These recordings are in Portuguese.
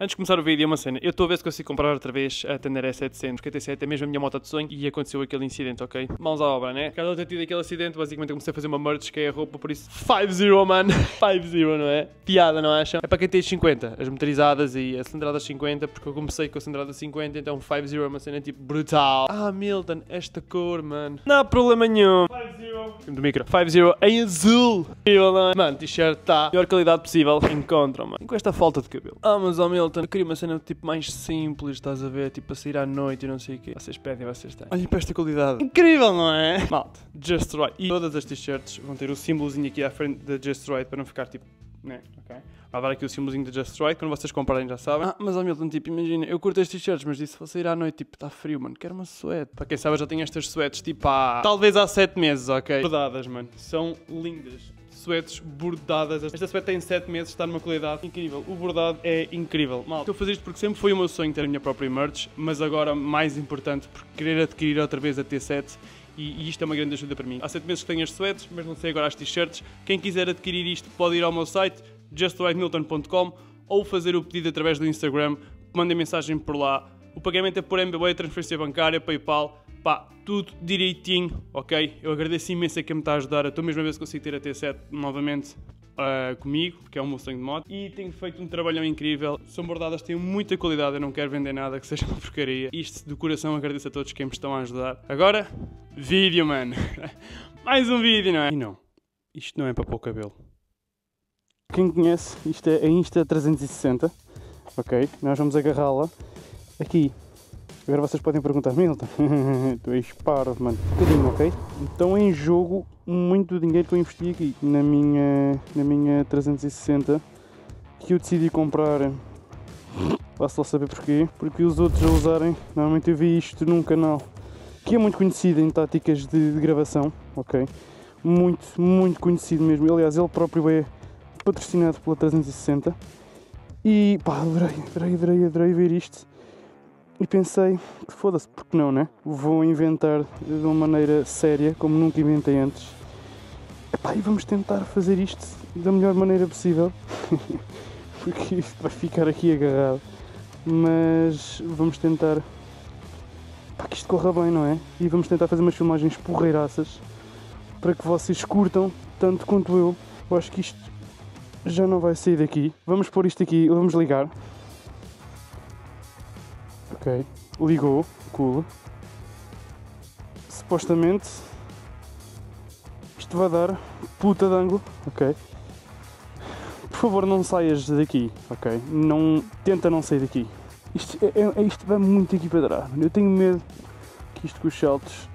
Antes de começar o vídeo, uma cena. Eu estou a ver se consigo comprar outra vez a Ténéré 700, KTC7, é mesmo a minha moto de sonho, e aconteceu aquele incidente, ok? Mãos à obra, né? Cada um ter tido aquele acidente, basicamente eu comecei a fazer uma merch, que é a roupa, por isso 5-0, mano. 5-0, não é? Piada, não acham? É para quem tem 50, as motorizadas e a cilindrada 50, porque eu comecei com a cilindrada 50, então 5-0 é uma cena tipo brutal. Ah, Milton, esta cor, mano. Não há problema nenhum. 5-0. Do micro. 5-0 em azul. Mano, t-shirt está a melhor qualidade possível. Encontram, mano. E com esta falta de cabelo. Ah, mas ó, Milton, eu queria uma cena tipo mais simples, estás a ver? Tipo a sair à noite e não sei o quê. Vocês pedem, vocês têm. Olhem para esta qualidade. Incrível, não é? Malta, Just Right. E todas as t-shirts vão ter o símbolozinho aqui à frente da Just Right para não ficar tipo... Né? Okay. Vai dar aqui o símbolozinho da Just Right, quando vocês comprarem já sabem. Ah, mas ó, Milton, tipo, imagina, eu curto estes t-shirts, mas disse, vou sair à noite, tipo, está frio, mano, quero uma suéte. Para quem sabe, eu já tenho estas suétes, tipo, há... Talvez há 7 meses, ok? Bordadas, mano, são lindas. Suétes bordadas. Esta suéte tem 7 meses, está numa qualidade incrível. O bordado é incrível. Malta, estou a fazer isto porque sempre foi o meu sonho ter a minha própria merch, mas agora, mais importante, por querer adquirir outra vez a T7, e isto é uma grande ajuda para mim. Há 7 meses que tenho as suétes, mas não sei agora as t-shirts. Quem quiser adquirir isto pode ir ao meu site, justridemilton.com, ou fazer o pedido através do Instagram, mandem mensagem por lá. O pagamento é por MBWay, transferência bancária, PayPal, pá, tudo direitinho, ok? Eu agradeço imenso a quem me está a ajudar, eu estou mesmo a ver se consigo ter a T7 novamente comigo, porque é um meu sonho de moto, e tenho feito um trabalhão incrível, são bordadas, têm muita qualidade, eu não quero vender nada que seja uma porcaria. Isto, do coração, agradeço a todos quem me estão a ajudar. Agora, vídeo, mano! Mais um vídeo, não é? E não, isto não é para pôr o cabelo. Quem conhece, isto é a Insta 360, ok? Nós vamos agarrá-la aqui. Agora vocês podem perguntar, Milton, tu és parvo, mano. Um bocadinho, ok? Então é em jogo muito dinheiro que eu investi aqui na minha 360, que eu decidi comprar, posso lá saber porquê, porque os outros a usarem, normalmente eu vi isto num canal que é muito conhecido em táticas de gravação, ok? Muito, muito conhecido mesmo, aliás ele próprio é patrocinado pela 360 e pá, adorei ver isto. E pensei, foda-se, porque não, né? Vou inventar de uma maneira séria, como nunca inventei antes. Epá, e vamos tentar fazer isto da melhor maneira possível. Porque isto vai ficar aqui agarrado. Mas vamos tentar... Epá, que isto corra bem, não é? E vamos tentar fazer umas filmagens porreiraças, para que vocês curtam, tanto quanto eu. Eu acho que isto já não vai sair daqui. Vamos pôr isto aqui, vamos ligar. Ok, ligou, cool. Supostamente isto vai dar puta de ângulo, ok? Por favor não saias daqui, ok? Não, tenta não sair daqui. Isto vai muito aqui para trás, eu tenho medo que isto com os saltos...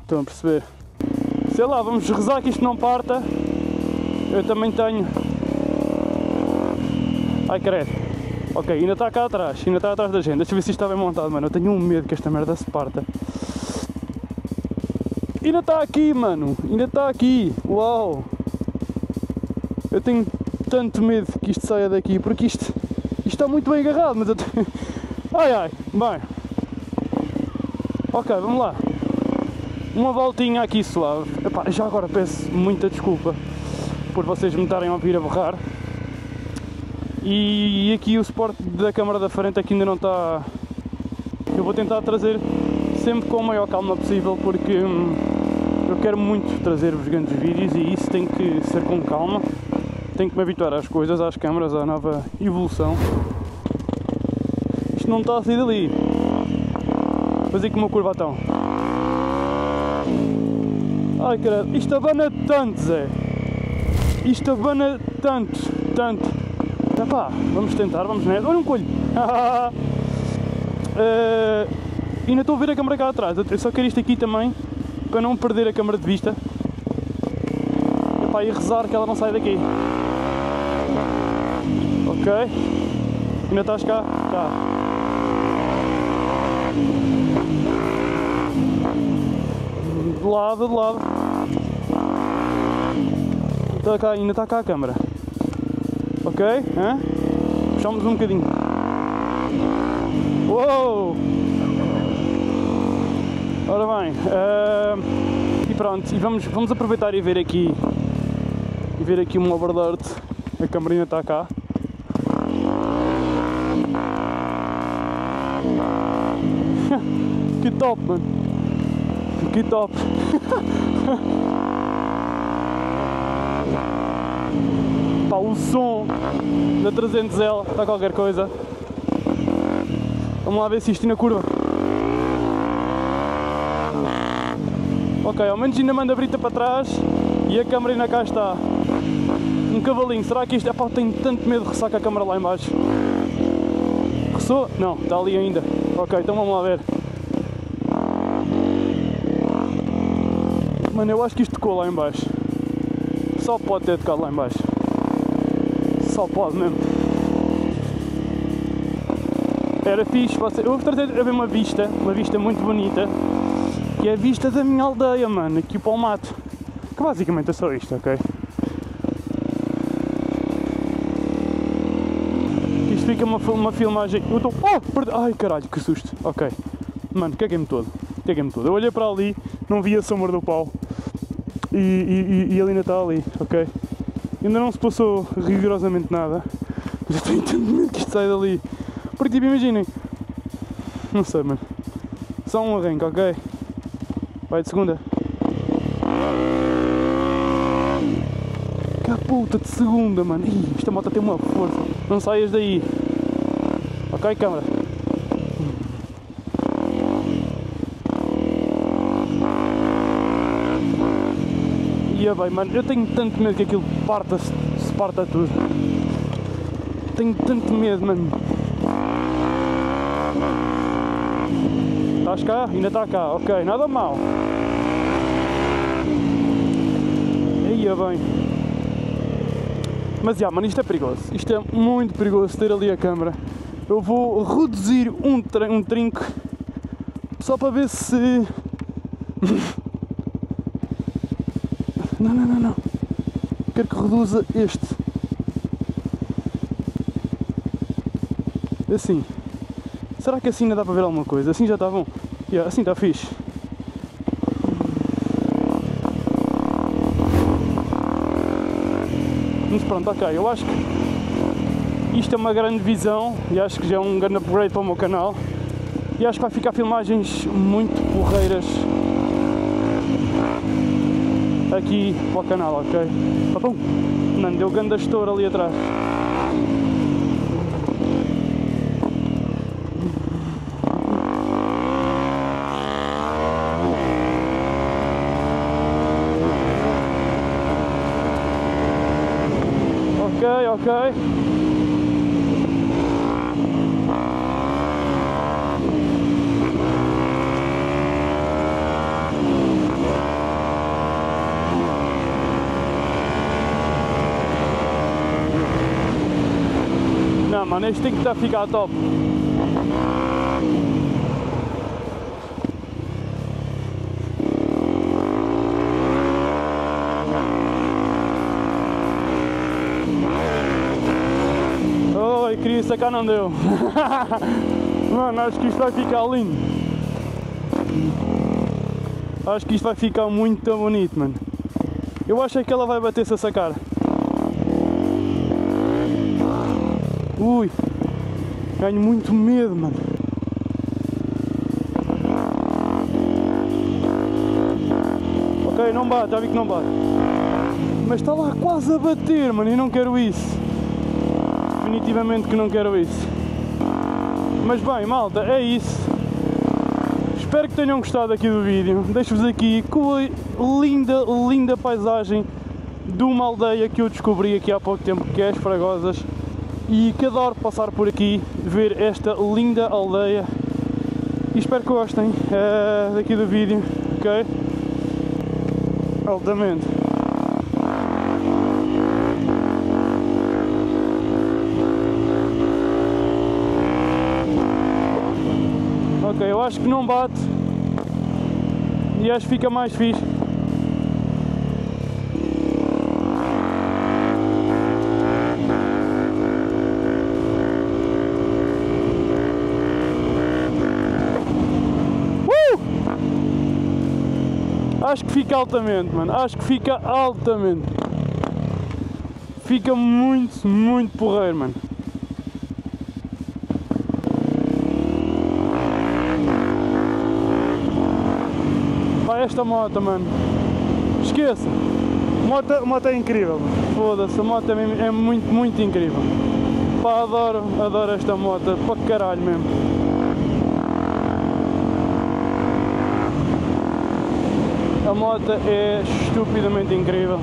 Estão a perceber? Sei lá, vamos rezar que isto não parta. Eu também tenho... Ai credo. Ok, ainda está cá atrás, ainda está atrás da gente. Deixa eu ver se isto está bem montado, mano. Eu tenho um medo que esta merda se parta. Ainda está aqui, mano. Ainda está aqui. Uau! Eu tenho tanto medo que isto saia daqui, porque isto está muito bem agarrado, mas eu tenho... Ai, ai, bem. Ok, vamos lá. Uma voltinha aqui suave. Epá, já agora peço muita desculpa por vocês me estarem a ouvir a borrar. E aqui o suporte da câmara da frente aqui ainda não está... Eu vou tentar trazer sempre com a maior calma possível, porque eu quero muito trazer-vos grandes vídeos e isso tem que ser com calma. Tenho que me habituar às coisas, às câmaras, à nova evolução. Isto não está a sair dali. Fazer com uma curva tão... Ai caralho, isto abana tanto, Zé! Isto abana tanto, tanto! Epá, vamos tentar, vamos nessa. Olha um colho! Ainda estou a ver a câmara cá atrás, eu só quero isto aqui também, para não perder a câmara de vista. Epá, e rezar que ela não sai daqui. Ok. Ainda estás cá? Tá. De lado, de lado. Está cá, ainda está cá a câmara. Ok? Hã? Puxamos um bocadinho. Uou! Ora bem, e pronto, e vamos aproveitar e ver aqui um overlord. A câmera ainda está cá. Que top, mano. Que top. Pá, o som da 300L está qualquer coisa. Vamos lá ver se isto na curva. Ok, ao menos ainda manda a brita para trás e a câmera ainda cá está. Um cavalinho, será que isto... Epá, eu tenho tanto medo de ressacar a câmera lá em baixo. Ressou? Não, está ali ainda. Ok, então vamos lá ver. Mano, eu acho que isto tocou lá em baixo. Só pode ter tocado lá em baixo. Só pode mesmo. Era fixe, eu vou trazer a ver uma vista muito bonita. Que é a vista da minha aldeia, mano, aqui o Palmato. Que basicamente é só isto, ok? Isto fica uma filmagem... Eu tô... Oh, ai caralho, que susto! Ok. Mano, caguei-me todo. Caguei-me todo. Eu olhei para ali, não vi a sombra do pau. E ele ainda está ali, ok? Ainda não se passou rigorosamente nada. Mas eu tenho tanto medo que isto sai dali. Porque tipo, imaginem... Não sei, mano. Só um arranque, ok? Vai de segunda. Caputa de segunda, mano. Ih, esta moto tem uma força. Não saias daí. Ok, câmara. Ia bem, mano. Eu tenho tanto medo que aquilo se parta tudo. Tenho tanto medo, mano. Estás cá? Ainda está cá, ok, nada mal. Ia bem. Mas já, mano, isto é perigoso. Isto é muito perigoso ter ali a câmera. Eu vou reduzir um trinco só para ver se... Não, não, não, não. Quero que reduza este. Assim. Será que assim ainda dá para ver alguma coisa? Assim já está bom? Yeah, assim está fixe. Mas pronto, ok, eu acho que isto é uma grande visão e acho que já é um grande upgrade para o meu canal e acho que vai ficar filmagens muito porreiras aqui para o canal, ok? Papum! Não, deu grande estouro ali atrás. Ok, não, mano, este tem que estar a ficar top. Queria sacar, não deu. Mano, acho que isto vai ficar lindo. Acho que isto vai ficar muito bonito, mano. Eu acho que ela vai bater-se a sacar. Ui, ganho muito medo, mano. Ok, não bate, já vi que não bate. Mas está lá quase a bater, mano, e não quero isso. Definitivamente que não quero isso. Mas bem, malta, é isso. Espero que tenham gostado aqui do vídeo. Deixo-vos aqui com a linda, linda paisagem de uma aldeia que eu descobri aqui há pouco tempo, que é as Fragosas, e que adoro passar por aqui, ver esta linda aldeia. E espero que gostem daqui do vídeo, ok? Altamente. Ok, eu acho que não bate e acho que fica mais fixe. Acho que fica altamente, mano, acho que fica altamente. Fica muito, muito porreiro, mano. Pá, esta moto, mano, esqueça, moto é incrível, foda-se, a moto é muito, muito incrível. Pá, adoro esta moto, para caralho mesmo. A moto é estupidamente incrível.